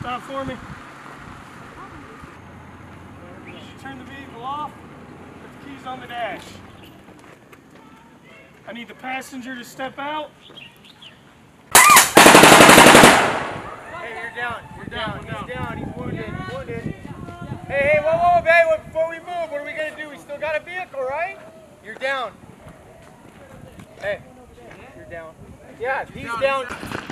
Stop for me. Turn the vehicle off, put the keys on the dash. I need the passenger to step out. Hey, you're down. He's wounded. Hey, whoa, babe, before we move, what are we gonna do? We still got a vehicle, right? You're down. Hey, you're down. Yeah, he's down.